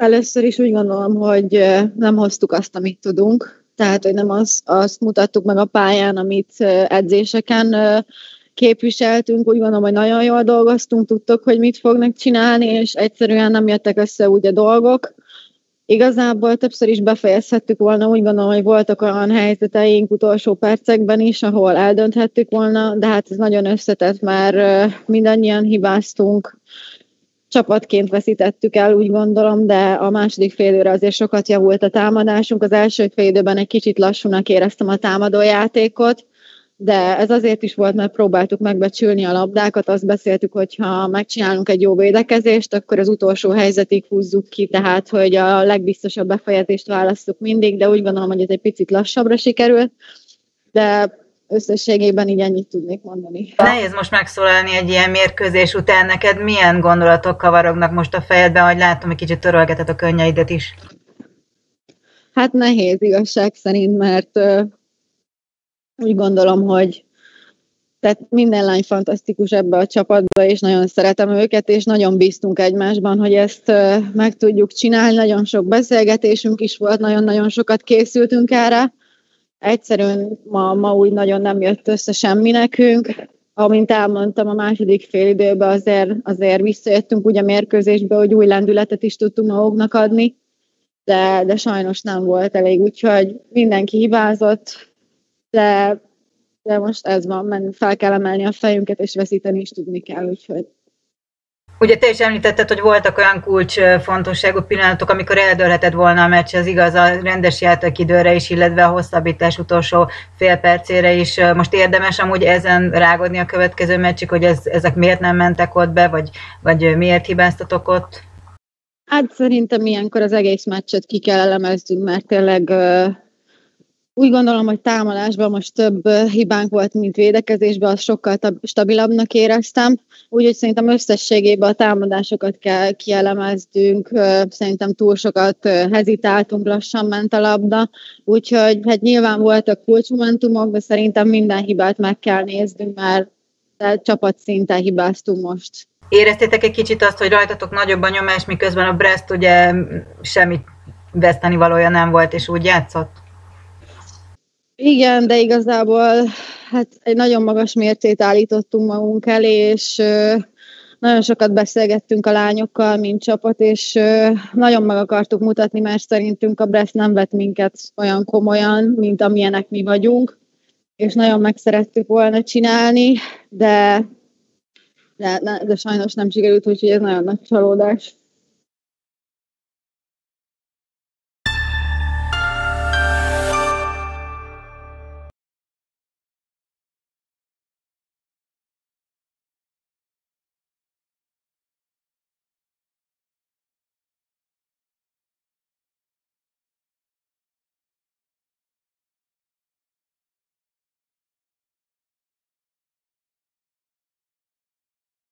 Először is úgy gondolom, hogy nem hoztuk azt, amit tudunk. Tehát, hogy nem azt mutattuk meg a pályán, amit edzéseken képviseltünk. Úgy gondolom, hogy nagyon jól dolgoztunk, tudtuk, hogy mit fognak csinálni, és egyszerűen nem jöttek össze úgy a dolgok. Igazából többször is befejezhettük volna, úgy gondolom, hogy voltak olyan helyzeteink utolsó percekben is, ahol eldönthettük volna, de hát ez nagyon összetett, mert mindannyian hibáztunk, csapatként veszítettük el, úgy gondolom, de a második félidőre azért sokat javult a támadásunk. Az első félidőben egy kicsit lassúnak éreztem a támadójátékot, de ez azért is volt, mert próbáltuk megbecsülni a labdákat, azt beszéltük, hogy ha megcsinálunk egy jó védekezést, akkor az utolsó helyzetig húzzuk ki, tehát hogy a legbiztosabb befejezést választjuk mindig, de úgy gondolom, hogy ez egy picit lassabbra sikerült, de összességében így ennyit tudnék mondani. Nehéz most megszólalni egy ilyen mérkőzés után, neked milyen gondolatok kavarognak most a fejedben, hogy látom, hogy kicsit törölgeted a könnyeidet is? Hát nehéz igazság szerint, mert úgy gondolom, hogy tehát minden lány fantasztikus ebbe a csapatba, és nagyon szeretem őket, és nagyon bíztunk egymásban, hogy ezt meg tudjuk csinálni. Nagyon sok beszélgetésünk is volt, nagyon-nagyon sokat készültünk erre. Egyszerűen ma úgy nagyon nem jött össze semmi nekünk. Amint elmondtam, a második fél időben azért visszajöttünk úgy a mérkőzésbe, hogy új lendületet is tudtunk maguknak adni, de sajnos nem volt elég, úgyhogy mindenki hibázott. De most ez van, mert fel kell emelni a fejünket, és veszíteni is tudni kell, úgyhogy. Ugye te is említetted, hogy voltak olyan kulcsfontosságú pillanatok, amikor eldőlheted volna a meccs, az igaz, a rendes játékidőre is, illetve a hosszabbítás utolsó fél percére is. Most érdemes amúgy ezen rágodni a következő meccsig, hogy ezek miért nem mentek ott be, vagy miért hibáztatok ott? Hát szerintem ilyenkor az egész meccset ki kell elemeznünk, mert tényleg... Úgy gondolom, hogy támadásban most több hibánk volt, mint védekezésben, azt sokkal stabilabbnak éreztem. Úgyhogy szerintem összességében a támadásokat kell kielemeznünk, szerintem túl sokat hezitáltunk, lassan ment a labda. Úgyhogy hát nyilván voltak kulcsmomentumok, de szerintem minden hibát meg kell néznünk, mert csapatszinten hibáztunk most. Éreztétek egy kicsit azt, hogy rajtatok nagyobb a nyomás, miközben a Brest ugye semmit veszteni valója nem volt, és úgy játszott? Igen, de igazából hát egy nagyon magas mércét állítottunk magunk elé, és nagyon sokat beszélgettünk a lányokkal, mint csapat, és nagyon meg akartuk mutatni, mert szerintünk a Brest nem vett minket olyan komolyan, mint amilyenek mi vagyunk, és nagyon meg szerettük volna csinálni, de sajnos nem sikerült, úgyhogy ez nagyon nagy csalódás.